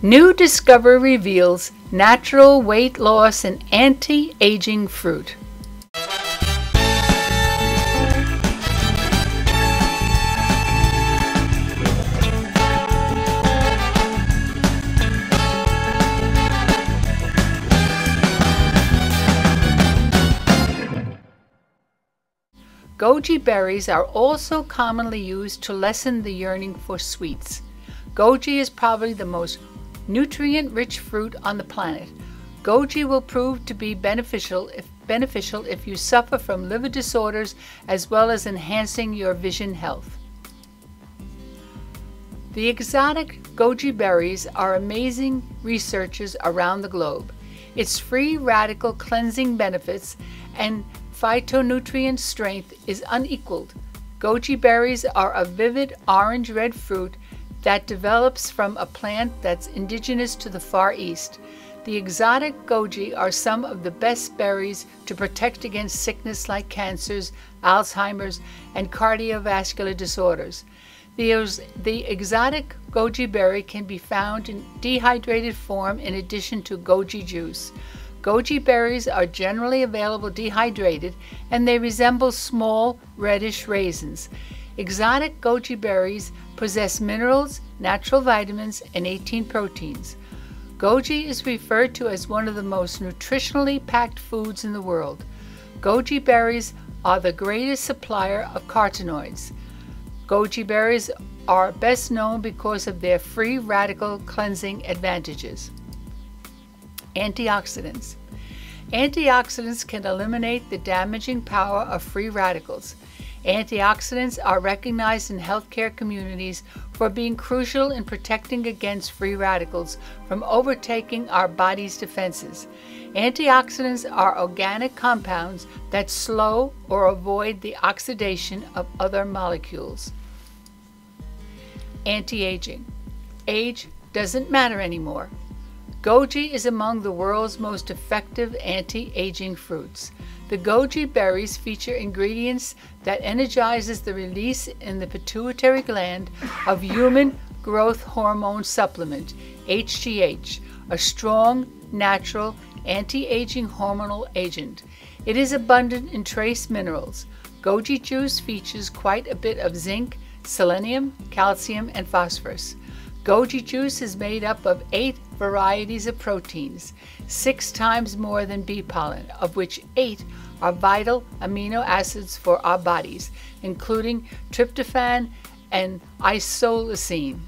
New discovery reveals natural weight loss and anti-aging fruit. Goji berries are also commonly used to lessen the yearning for sweets. Goji is probably the most nutrient-rich fruit on the planet. Goji will prove to be beneficial if you suffer from liver disorders, as well as enhancing your vision health. The exotic goji berries are amazing researchers around the globe. Its free radical cleansing benefits and phytonutrient strength is unequaled. Goji berries are a vivid orange-red fruit that develops from a plant that's indigenous to the Far East. The exotic goji are some of the best berries to protect against sickness like cancers, Alzheimer's, and cardiovascular disorders. The exotic goji berry can be found in dehydrated form in addition to goji juice. Goji berries are generally available dehydrated, and they resemble small, reddish raisins. Exotic goji berries possess minerals, natural vitamins, and 18 proteins. Goji is referred to as one of the most nutritionally packed foods in the world. Goji berries are the greatest supplier of carotenoids. Goji berries are best known because of their free radical cleansing advantages. Antioxidants. Antioxidants can eliminate the damaging power of free radicals. Antioxidants are recognized in healthcare communities for being crucial in protecting against free radicals from overtaking our body's defenses. Antioxidants are organic compounds that slow or avoid the oxidation of other molecules. Anti-aging. Age doesn't matter anymore. Goji is among the world's most effective anti-aging fruits. The goji berries feature ingredients that energizes the release in the pituitary gland of human growth hormone supplement, HGH, a strong, natural, anti-aging hormonal agent. It is abundant in trace minerals. Goji juice features quite a bit of zinc, selenium, calcium, and phosphorus. Goji juice is made up of 8 varieties of proteins, 6 times more than bee pollen, of which 8 are vital amino acids for our bodies, including tryptophan and isoleucine.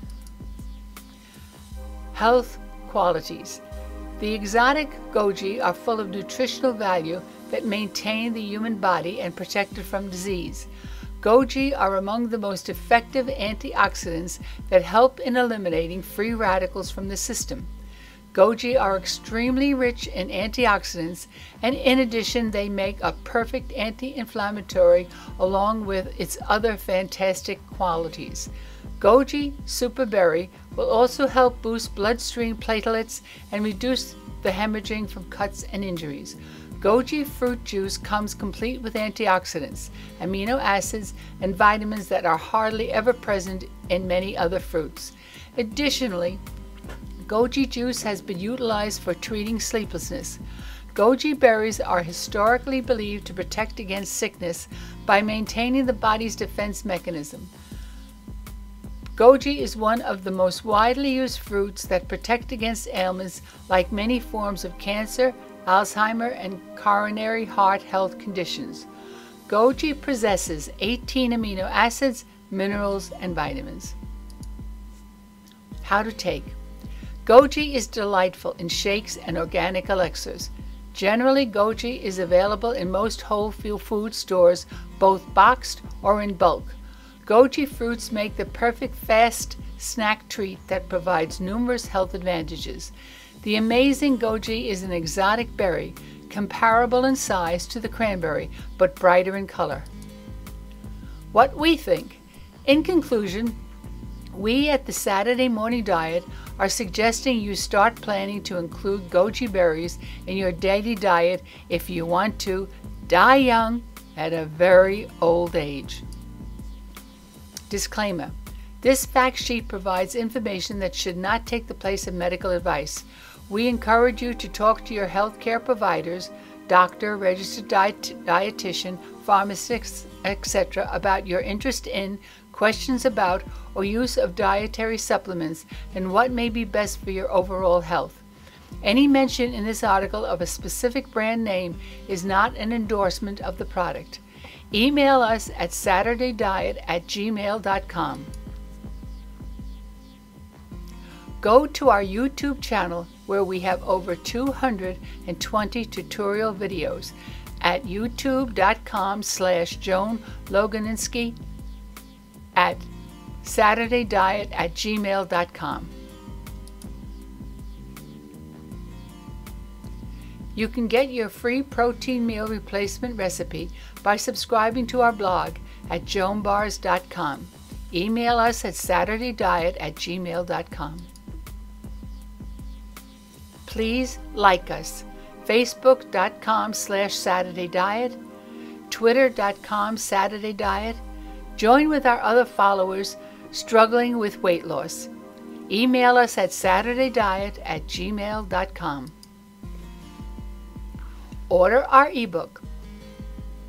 Health qualities. The exotic goji are full of nutritional value that maintain the human body and protect it from disease. Goji are among the most effective antioxidants that help in eliminating free radicals from the system. Goji are extremely rich in antioxidants, and in addition, they make a perfect anti-inflammatory along with its other fantastic qualities. Goji superberry will also help boost bloodstream platelets and reduce the hemorrhaging from cuts and injuries. Goji fruit juice comes complete with antioxidants, amino acids, and vitamins that are hardly ever present in many other fruits. Additionally, goji juice has been utilized for treating sleeplessness. Goji berries are historically believed to protect against sickness by maintaining the body's defense mechanism. Goji is one of the most widely used fruits that protect against ailments like many forms of cancer, Alzheimer's, and coronary heart health conditions. Goji possesses 18 amino acids, minerals, and vitamins. How to take. Goji is delightful in shakes and organic elixirs. Generally, goji is available in most whole food stores, both boxed or in bulk. Goji fruits make the perfect fast snack treat that provides numerous health advantages. The amazing goji is an exotic berry, comparable in size to the cranberry, but brighter in color. What we think. In conclusion, we at the Saturday Morning Diet are suggesting you start planning to include goji berries in your daily diet if you want to die young at a very old age. Disclaimer. This fact sheet provides information that should not take the place of medical advice. We encourage you to talk to your healthcare providers, doctor, registered dietitian, pharmacist, etc. about your interest in, questions about, or use of dietary supplements and what may be best for your overall health. Any mention in this article of a specific brand name is not an endorsement of the product. Email us at saturdaydiet@gmail.com. Go to our YouTube channel where we have over 220 tutorial videos at youtube.com/Joan Loganinski, at saturdaydiet@gmail.com. You can get your free protein meal replacement recipe by subscribing to our blog at joanbars.com. Email us at saturdaydiet@gmail.com. Please like us. Facebook.com/Saturday Diet, Twitter.com/Saturday Diet. Join with our other followers struggling with weight loss. Email us at saturdaydiet@gmail.com. Order our ebook.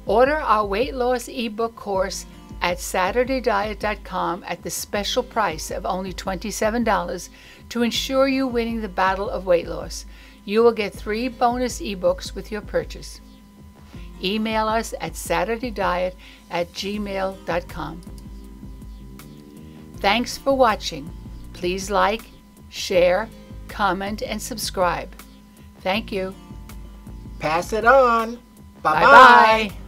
Order our weight loss ebook course at saturdaydiet.com at the special price of only $27 to ensure you winning the battle of weight loss. You will get 3 bonus ebooks with your purchase. Email us at saturdaydiet@gmail.com. Thanks for watching. Please like, share, comment, and subscribe. Thank you. Pass it on. Bye-bye.